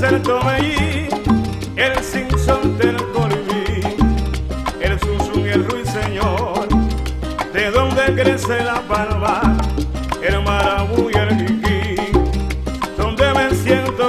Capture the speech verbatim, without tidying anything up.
placer tomeí, eres Simpson del colibrí, eres Susun y el ruiseñor, de donde crece la palma, el marabú y el jiquí, donde me siento